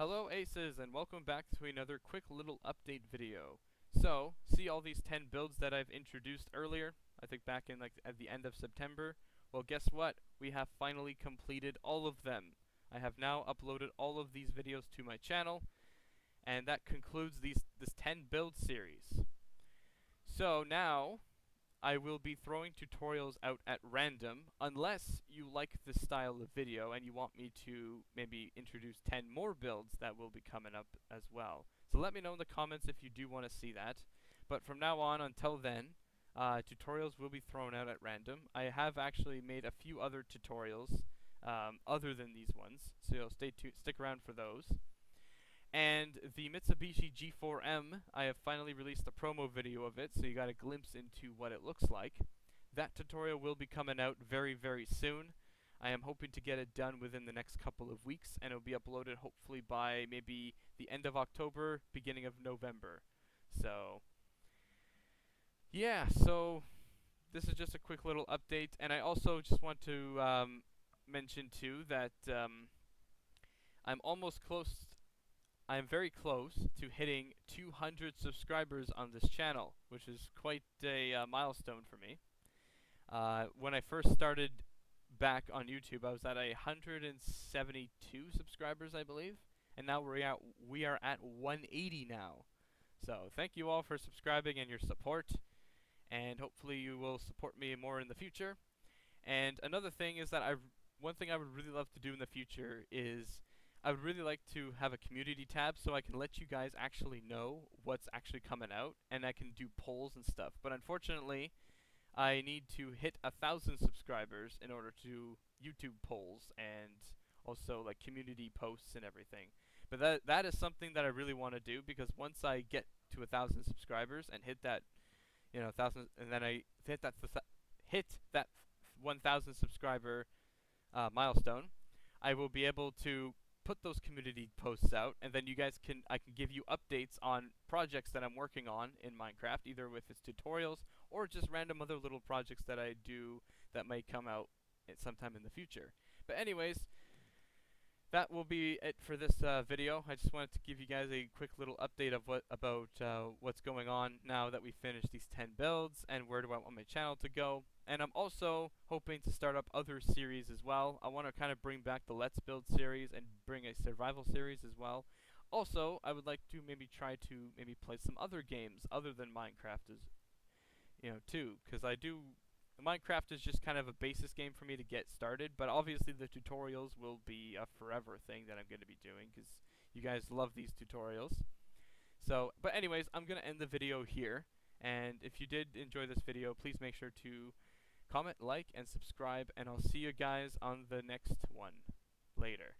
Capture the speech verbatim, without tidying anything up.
Hello Aces, and welcome back to another quick little update video. So, see all these ten builds that I've introduced earlier, I think back in like at the end of September? Well, guess what? We have finally completed all of them. I have now uploaded all of these videos to my channel, and that concludes these this ten build series. So now, I will be throwing tutorials out at random, unless you like this style of video and you want me to maybe introduce ten more builds that will be coming up as well. So let me know in the comments if you do want to see that. But from now on, until then, uh, tutorials will be thrown out at random. I have actually made a few other tutorials um, other than these ones, so stay tuned, stick around for those. And the Mitsubishi G four M, I have finally released a promo video of it, so you got a glimpse into what it looks like. That tutorial will be coming out very, very soon. I am hoping to get it done within the next couple of weeks, and it will be uploaded hopefully by maybe the end of October, beginning of November. So, yeah, so this is just a quick little update, and I also just want to um, mention too that um, I'm almost close to I'm very close to hitting two hundred subscribers on this channel, which is quite a uh, milestone for me. Uh, when I first started back on YouTube, I was at one hundred seventy-two subscribers, I believe, and now we're at, we are at one eighty now. So thank you all for subscribing and your support, and hopefully you will support me more in the future. And another thing is that I one thing I would really love to do in the future is I would really like to have a community tab so I can let you guys actually know what's actually coming out, and I can do polls and stuff. But unfortunately, I need to hit a thousand subscribers in order to YouTube polls and also like community posts and everything. But that that is something that I really want to do, because once I get to a thousand subscribers and hit that, you know, thousand, and then I hit that th hit that one thousand subscriber uh, milestone, I will be able to put those community posts out, and then you guys can I can give you updates on projects that I'm working on in Minecraft, either with its tutorials or just random other little projects that I do that may come out at sometime in the future. But anyways, that will be it for this uh, video. I just wanted to give you guys a quick little update of what about uh, what's going on now that we finished these ten builds and where do I want my channel to go. And I'm also hoping to start up other series as well. I want to kind of bring back the Let's Build series and bring a survival series as well. Also, I would like to maybe try to maybe play some other games other than Minecraft as, you know, too. Because I do, Minecraft is just kind of a basis game for me to get started. But obviously the tutorials will be a forever thing that I'm going to be doing, because you guys love these tutorials. So, but anyways, I'm going to end the video here. And if you did enjoy this video, please make sure to comment, like, and subscribe, and I'll see you guys on the next one. Later.